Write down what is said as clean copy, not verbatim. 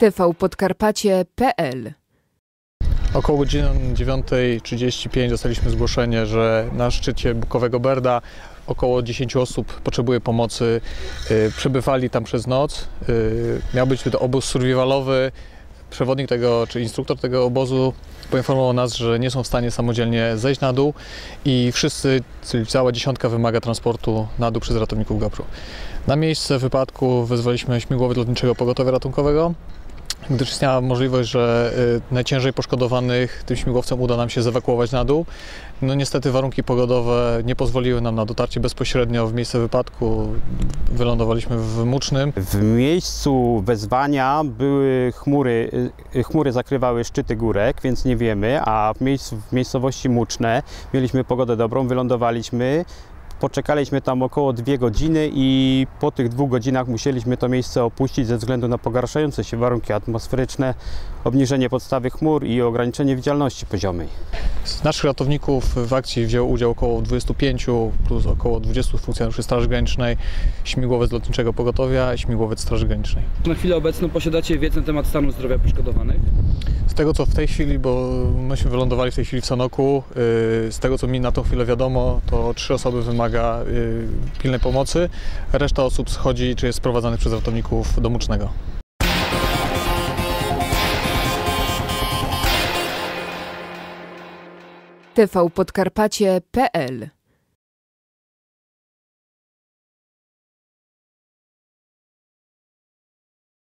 TV Podkarpacie.pl. Około godziny 9:35 dostaliśmy zgłoszenie, że na szczycie Bukowego Berda około 10 osób potrzebuje pomocy. Przebywali tam przez noc. Miał być to obóz survivalowy. Przewodnik tego, czy instruktor tego obozu poinformował nas, że nie są w stanie samodzielnie zejść na dół i wszyscy, czyli cała dziesiątka, wymaga transportu na dół przez ratowników GOPR-u. Na miejsce wypadku wezwaliśmy śmigłowiec lotniczego pogotowia ratunkowego, gdyż istniała możliwość, że najciężej poszkodowanych tym śmigłowcem uda nam się zewakuować na dół. No niestety warunki pogodowe nie pozwoliły nam na dotarcie bezpośrednio w miejsce wypadku. Wylądowaliśmy w Mucznym. W miejscu wezwania były chmury zakrywały szczyty górek, więc nie wiemy, a w miejscowości Muczne mieliśmy pogodę dobrą, wylądowaliśmy. Poczekaliśmy tam około 2 godziny i po tych 2 godzinach musieliśmy to miejsce opuścić ze względu na pogarszające się warunki atmosferyczne, obniżenie podstawy chmur i ograniczenie widzialności poziomej. Z naszych ratowników w akcji wzięło udział około 25 plus około 20 funkcjonariuszy Straży Granicznej, śmigłowiec lotniczego pogotowia i śmigłowiec Straży Granicznej. Na chwilę obecną posiadacie wiedzę na temat stanu zdrowia poszkodowanych? Z tego co w tej chwili, bo myśmy wylądowali w tej chwili w Sanoku, z tego co mi na tą chwilę wiadomo, to 3 osoby wymaga pilnej pomocy, reszta osób schodzi czy jest sprowadzanych przez ratowników do Mucznego. TV Podkarpacie.pl